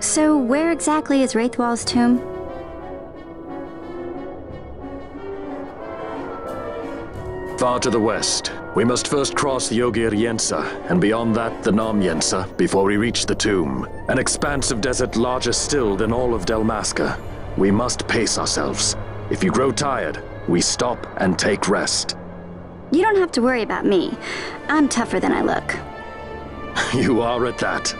So where exactly is Raithwall's tomb? Far to the west. We must first cross the Ogir-Yensa, and beyond that the Nam-Yensa, before we reach the tomb. An expanse of desert larger still than all of Delmasca. We must pace ourselves. If you grow tired, we stop and take rest. You don't have to worry about me. I'm tougher than I look. You are at that.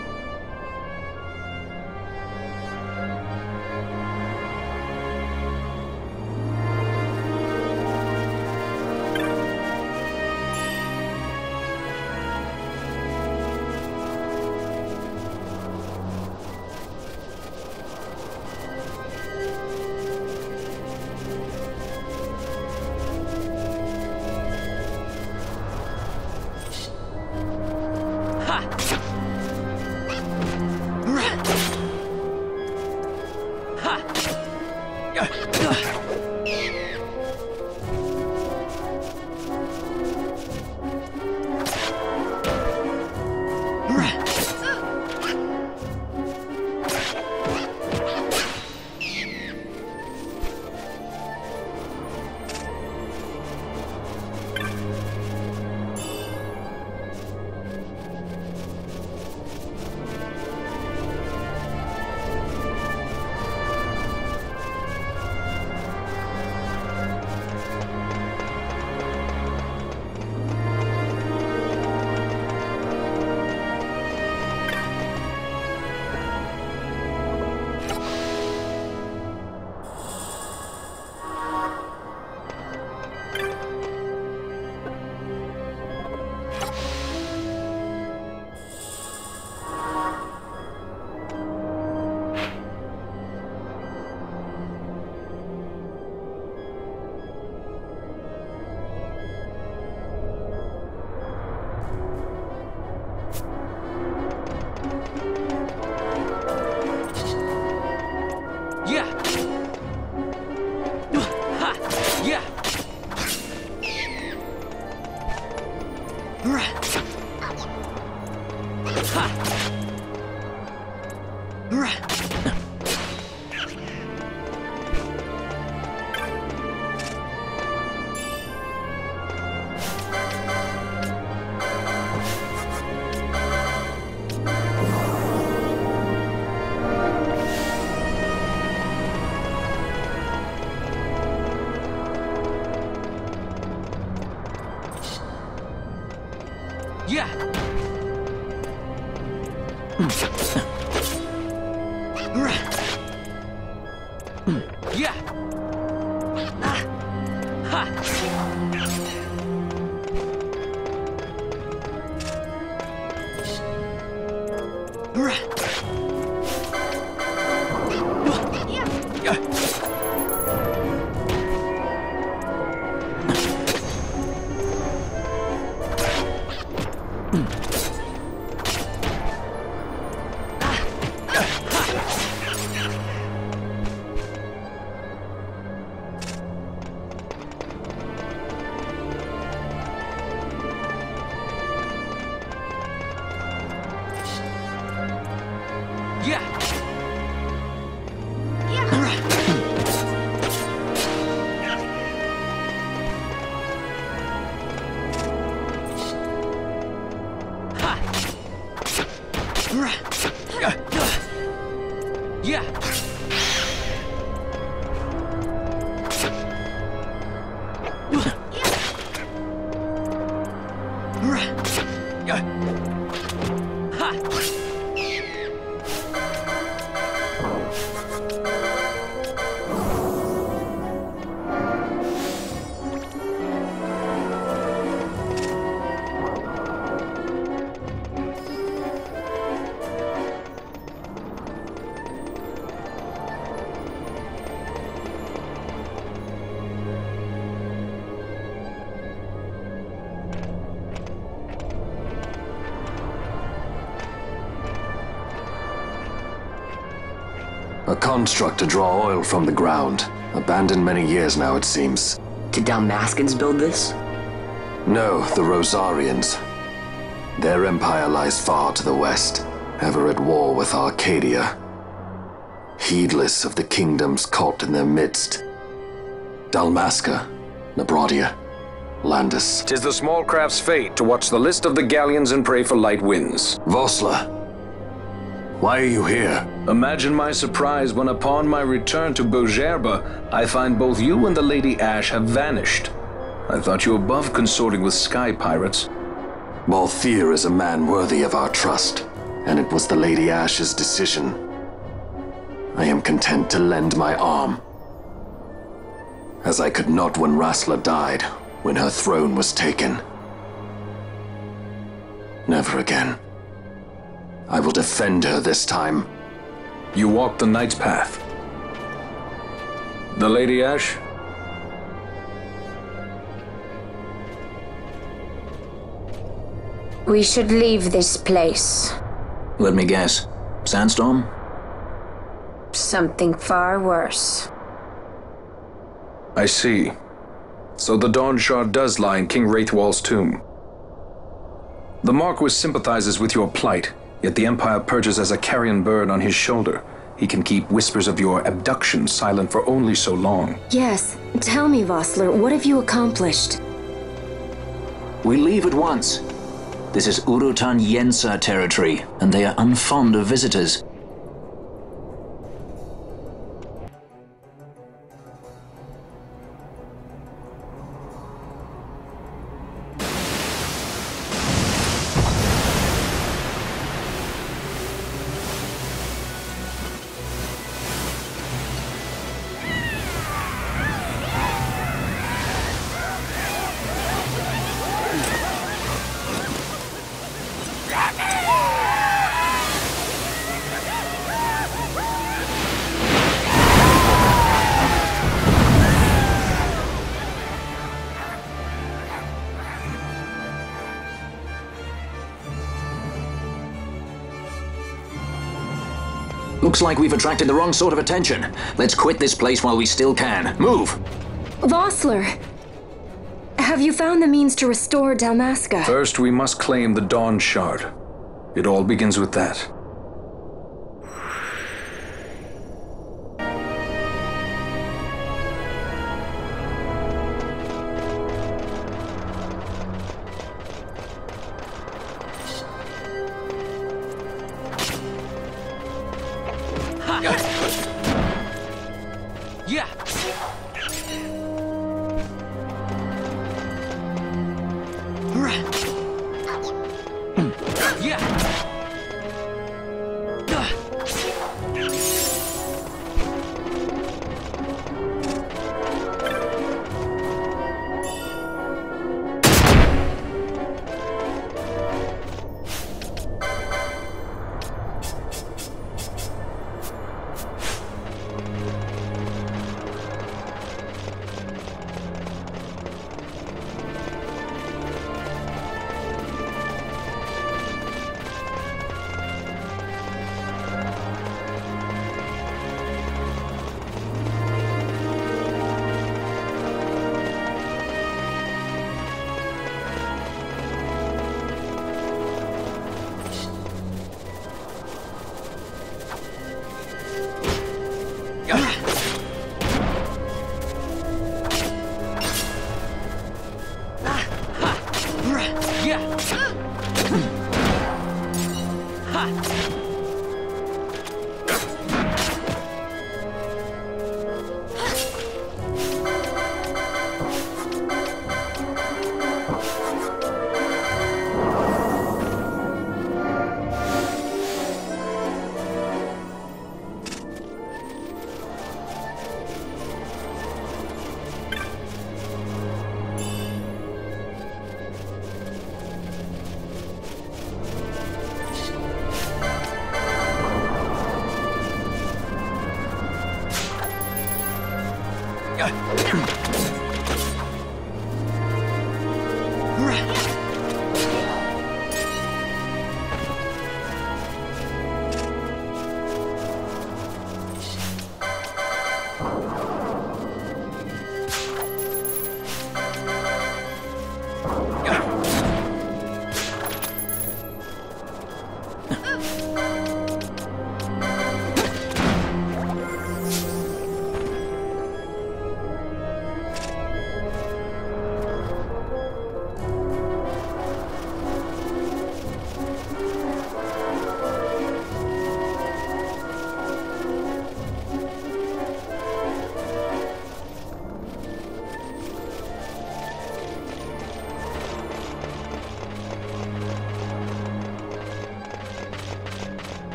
Construct to draw oil from the ground. Abandoned many years now, it seems. Did Dalmascans build this? No, the Rosarians. Their empire lies far to the west, ever at war with Arcadia. heedless of the kingdoms caught in their midst. Delmasca, Nabrodia, Landis. 'Tis the small craft's fate to watch the list of the galleons and pray for light winds. Vossler, why are you here? Imagine my surprise when upon my return to Bhujerba, I find both you and the Lady Ash have vanished. I thought you above consorting with sky pirates. Balthier is a man worthy of our trust, and it was the Lady Ash's decision. I am content to lend my arm, as I could not when Rasla died, when her throne was taken. Never again. I will defend her this time. You walk the Knight's path. The Lady Ash? We should leave this place. Let me guess. Sandstorm? Something far worse. I see. So the Dawn Shard does lie in King Raithwall's tomb. The Marquis sympathizes with your plight. Yet the Empire perches as a carrion bird on his shoulder. He can keep whispers of your abduction silent for only so long. Yes. Tell me, Vossler, what have you accomplished? We leave at once. This is Urutan Yensa territory, and they are unfond of visitors. Looks like we've attracted the wrong sort of attention. Let's quit this place while we still can. Move! Vossler! Have you found the means to restore Delmasca? First, we must claim the Dawn Shard. It all begins with that.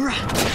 Right.